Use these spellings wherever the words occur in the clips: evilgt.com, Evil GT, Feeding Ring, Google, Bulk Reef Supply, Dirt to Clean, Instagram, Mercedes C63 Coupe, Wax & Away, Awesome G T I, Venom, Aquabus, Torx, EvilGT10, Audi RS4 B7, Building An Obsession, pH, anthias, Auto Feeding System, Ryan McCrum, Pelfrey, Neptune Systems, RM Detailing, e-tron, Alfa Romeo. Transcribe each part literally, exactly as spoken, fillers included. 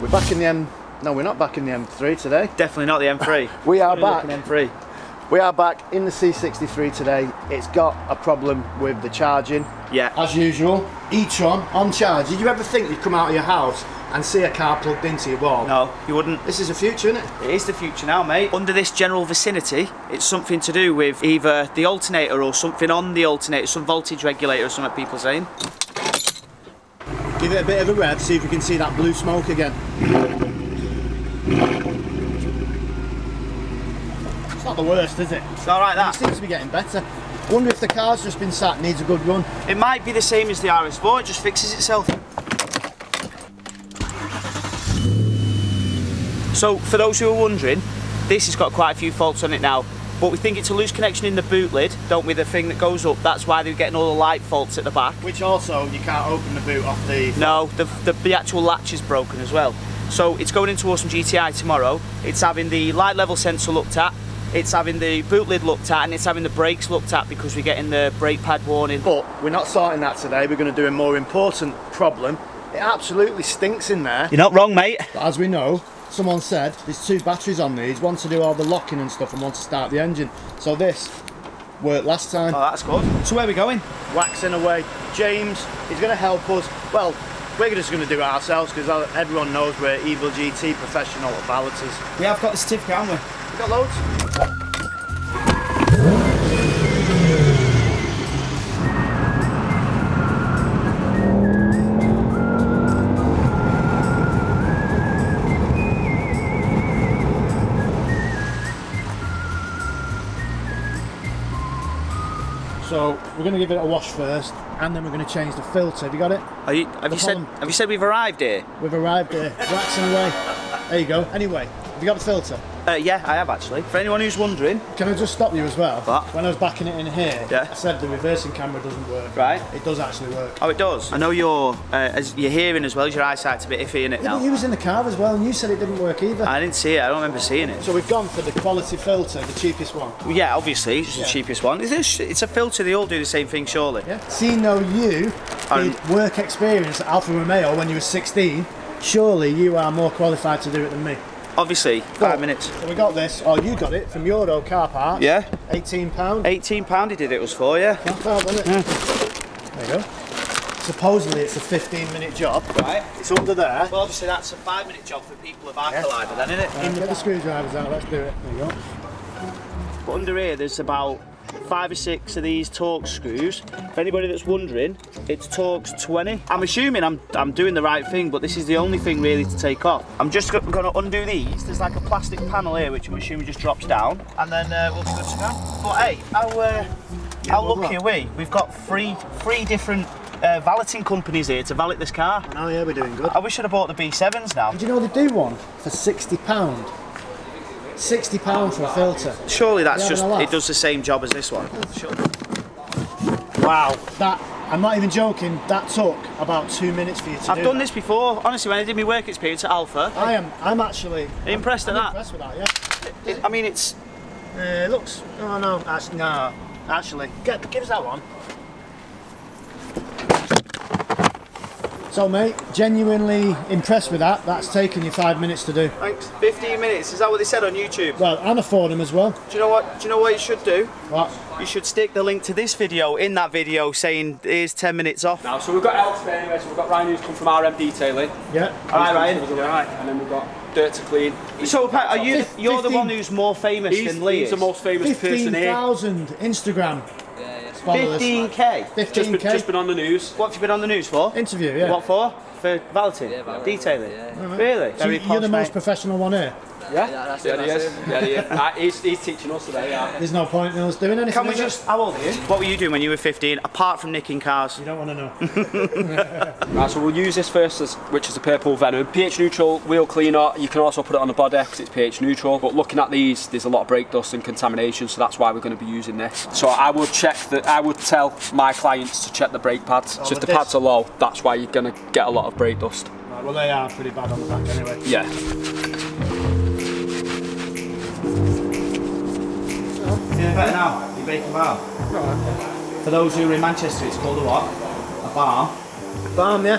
We're back in the M. No, we're not back in the M three today. Definitely not the M three. we are back. M three. We are back in the C sixty-three today. It's got a problem with the charging. Yeah. As usual, e-tron on charge. Did you ever think you'd come out of your house and see a car plugged into your wall? No, you wouldn't. This is the future, isn't it? It is the future now, mate. Under this general vicinity, it's something to do with either the alternator or something on the alternator, some voltage regulator or something, people saying. Give it a bit of a rev, see if we can see that blue smoke again. It's not the worst, is it? It's all right, that. It seems to be getting better. I wonder if the car's just been sat and needs a good run. It might be the same as the R S four, it just fixes itself. So, for those who are wondering, this has got quite a few faults on it now, but we think it's a loose connection in the boot lid, don't we, the thing that goes up, that's why they're getting all the light faults at the back. Which also, you can't open the boot off the... No, the, the, the actual latch is broken as well. So it's going into Awesome G T I tomorrow, it's having the light level sensor looked at, it's having the boot lid looked at, and it's having the brakes looked at because we're getting the brake pad warning. But we're not sorting that today, we're going to do a more important problem. It absolutely stinks in there. You're not wrong, mate. But as we know, someone said there's two batteries on these, one to do all the locking and stuff and one to start the engine. So this worked last time. Oh, that's good. So where are we going? Waxing Away. James is going to help us. Well, we're just going to do it ourselves because everyone knows we're Evil G T professional ballaters. We have got the certificate, haven't we? We've got loads. So we're going to give it a wash first, and then we're going to change the filter. Have you got it? Are you, have, you said, have you said we've arrived here? We've arrived here. Waxing Away. There you go. Anyway, have you got the filter? Uh, yeah, I have actually. For anyone who's wondering... Can I just stop you as well? What? When I was backing it in here, yeah. I said the reversing camera doesn't work. Right. It does actually work. Oh, it does? I know you're, uh, as you're hearing as well as your eyesight's a bit iffy, innit, yeah, now? But you was in the car as well, and you said it didn't work either. I didn't see it. I don't remember seeing it. So we've gone for the quality filter, the cheapest one. Well, yeah, obviously. It's yeah. the cheapest one. It's a filter. They all do the same thing, surely. Yeah. See, no, you did work experience at Alfa Romeo when you were sixteen. Surely you are more qualified to do it than me. Obviously, five minutes. So we got this, or you got it, from Euro Car Parts. Yeah. eighteen pounds. eighteen pounds he did it was for, yeah. Not out, wasn't it? Yeah. There you go. Supposedly it's a fifteen minute job. Right. It's under there. Well, obviously that's a five minute job for people of our yeah. caliber then, isn't it? Right, get the screwdrivers out, let's do it. There you go. But under here there's about five or six of these Torx screws. For anybody that's wondering, it's Torx twenty. I'm assuming I'm, I'm doing the right thing, but this is the only thing really to take off. I'm just going to undo these. There's like a plastic panel here, which I'm assuming just drops down, and then uh, we'll be good to go. But hey, how, uh, yeah, how well, lucky well. are we? We've got three, three different uh, valeting companies here to valet this car. Oh yeah, we're doing good. I wish I'd have bought the B sevens now. Did you know they do one for sixty pounds? sixty pounds for a filter. Surely that's just, it does the same job as this one. Sure. Wow. That, I'm not even joking, that took about two minutes for you to do. I've done this before. Honestly, when I did my work experience at Alpha. I am, I'm actually... Impressed at that? Impressed with that, yeah. It, it, I mean, it's... Uh, it looks... Oh no, actually, no. Actually, get, give us that one. So mate, genuinely impressed with that. That's taken you five minutes to do. Thanks. fifteen minutes, is that what they said on YouTube? Well, and a forum as well. Do you know what, do you know what you should do? What? You should stick the link to this video in that video saying here's ten minutes off. Now, so we've got Elf today anyway, so we've got Ryan who's come from R M Detailing. Yeah. All right, Ryan. All right. And then we've got Dirt to Clean. So Pat, are you, the, you're fifteen, the one who's more famous he's, than Lee. He's the most famous person here. fifteen thousand Instagram. fifteen K? fifteen K. Just been, just been on the news. What have you been on the news for? Interview, yeah. What for? For valeting? Yeah, valeting. Detailing? Yeah, yeah. Really? So Very you're the most mate. professional one here? Yeah? Yeah, that's yeah, it, that's he is. yeah, he is. uh, he's, he's teaching us today, yeah. There's no point in us doing anything. Can we just... How old are you? What were you doing when you were fifteen, apart from nicking cars? You don't want to know. Right, so we'll use this first, as, which is the purple Venom. pH neutral, wheel cleaner. You can also put it on the body because it's pH neutral. But looking at these, there's a lot of brake dust and contamination, so that's why we're going to be using this. So I would check that. I would tell my clients to check the brake pads. Oh, so if the this? pads are low, that's why you're going to get a lot of brake dust. Right, well, they are pretty bad on the back anyway. Yeah. Feeling better now? You bake a barm? For those who are in Manchester, it's called a what? A barm. Barm, yeah.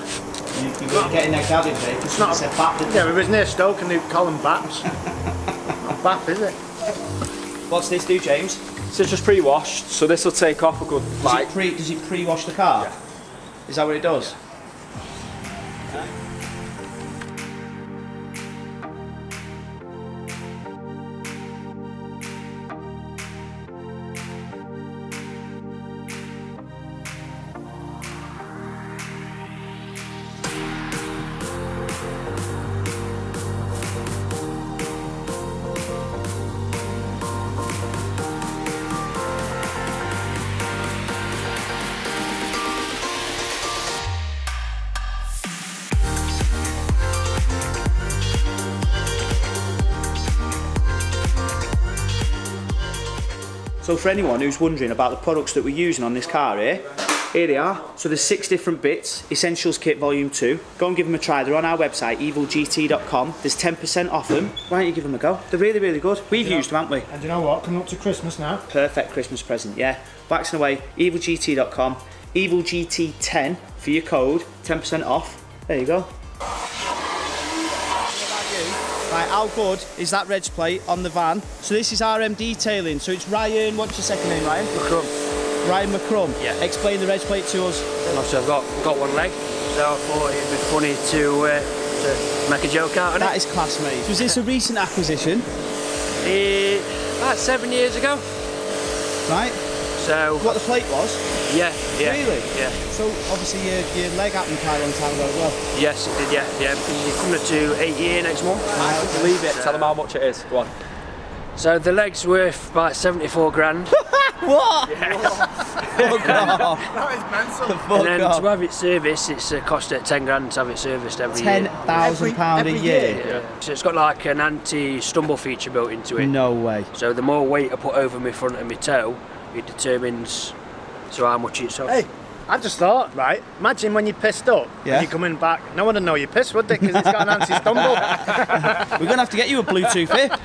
You, you won't get in their cabin, mate. It's not it's a bap, isn't it? Yeah, it was near Stoke and they call them baps. Not bap, is it? What's this do, James? So it's just pre-washed, so this will take off a good light. Does it pre-wash the car? Yeah. Is that what it does? Yeah. So for anyone who's wondering about the products that we're using on this car here, here they are. So there's six different bits, Essentials Kit Volume two. Go and give them a try, they're on our website, evil G T dot com. There's ten percent off them. Why don't you give them a go? They're really, really good. We've used them, haven't we? And you know what, coming up to Christmas now. Perfect Christmas present, yeah. Wax and Away, evil G T dot com, evil G T ten for your code, ten percent off. There you go. Right, how good is that reg plate on the van? So this is R M Detailing, so it's Ryan, what's your second name, Ryan? McCrum. Ryan McCrum? Yeah. Explain the reg plate to us. Obviously I've got, got one leg, so I thought it'd be funny to, uh, to make a joke out of it. That is class, mate. Was this a recent acquisition? Uh, about seven years ago. Right. So... What the plate was? Yeah, yeah. Really? Yeah. So obviously your, your leg happened quite a long time ago as well? Yes, it did, yeah. yeah. You're coming up to eight year next month. I believe it. So, tell them how much it is. Go on. So the leg's worth about seventy-four grand. What? Yeah. Fuck off. That is mental. Fuck and then off. To have it serviced, it's a cost at ten grand to have it serviced every ten year. ten thousand pounds a year? year. Yeah. So it's got like an anti-stumble feature built into it. No way. So the more weight I put over my front and my toe, it determines so how much it's off. Hey, I just thought, right, imagine when you pissed up, yeah. and you're coming back, no one would know you pissed, would they? Because it's got an anti-stumble. We're going to have to get you a Bluetooth here. I'll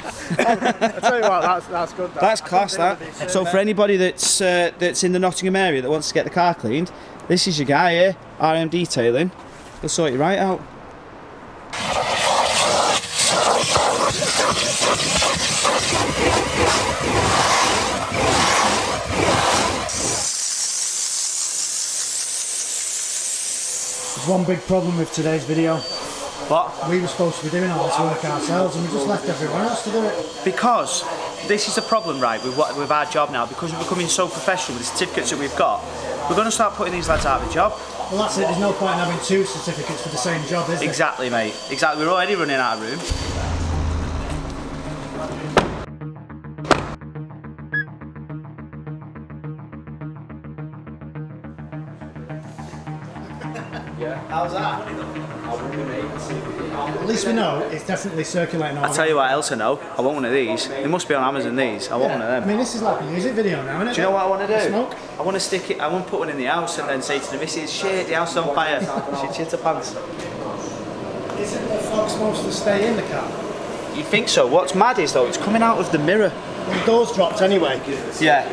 tell you what, that's, that's good. That. That's class, that. So for anybody that's, uh, that's in the Nottingham area that wants to get the car cleaned, this is your guy here, R M Detailing. They'll sort you right out. One big problem with today's video. What? We were supposed to be doing all this work ourselves and we just left everyone else to do it. Because this is the problem, right, with what with our job now, because we're becoming so professional with the certificates that we've got, we're going to start putting these lads out of a job. Well, that's it, there's no point in having two certificates for the same job, is there? Exactly, mate. Exactly, we're already running out of room. How's that? At least we know it's definitely circulating on. I'll tell you what else I know. I want one of these. They must be on Amazon, these. I want yeah. one of them. I mean, this is like a music video now, isn't it? Do you know what I want to do? Smoke? I want to stick it, I want to put one in the house and then say to the missus, shit, the house on fire. Shit, shit her pants. Isn't the fog supposed to stay in the car? You'd think so. What's mad is, though, it's coming out of the mirror. Well, the door's dropped anyway. Yeah.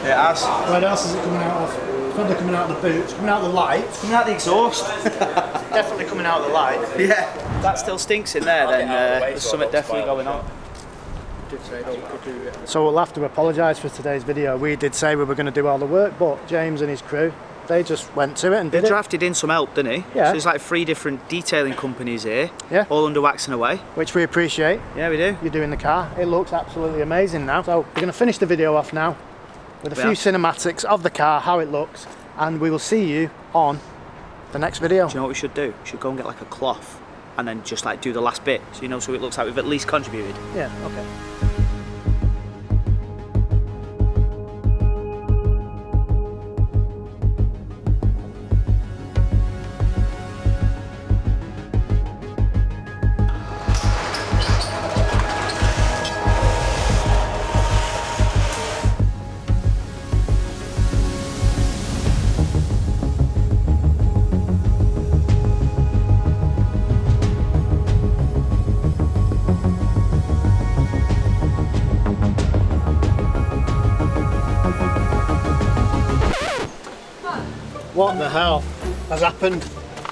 It has. Where else is it coming out of? It's probably coming out of the boot, it's coming out of the light. It's coming out of the exhaust. Definitely coming out of the light. Yeah. That still stinks in there then, uh, there's something definitely going on. So we'll have to apologise for today's video. We did say we were going to do all the work, but James and his crew, they just went to it and did they drafted it. in some help, didn't he? Yeah. So there's like three different detailing companies here, yeah. all under Wax and Away. Which we appreciate. Yeah, we do. You're doing the car. It looks absolutely amazing now. So we're going to finish the video off now. With a we few are. cinematics of the car, how it looks, and we will see you on the next video. Do you know what we should do? We should go and get like a cloth and then just like do the last bit, so you know, so it looks like we've at least contributed. Yeah, okay. What the hell has happened?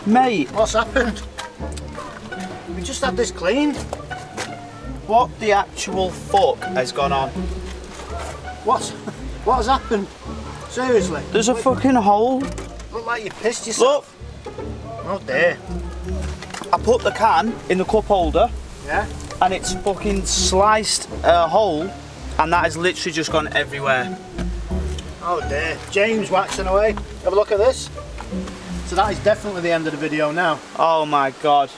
Mate, what's happened? We just had this cleaned. What the actual fuck has gone on? What's what has happened? Seriously? There's a fucking hole. Look like you pissed yourself. Look. Not there. I put the can in the cup holder. Yeah. And it's fucking sliced a hole, and that has literally just gone everywhere. Oh dear. James waxing away. Have a look at this. So that is definitely the end of the video now. Oh my god.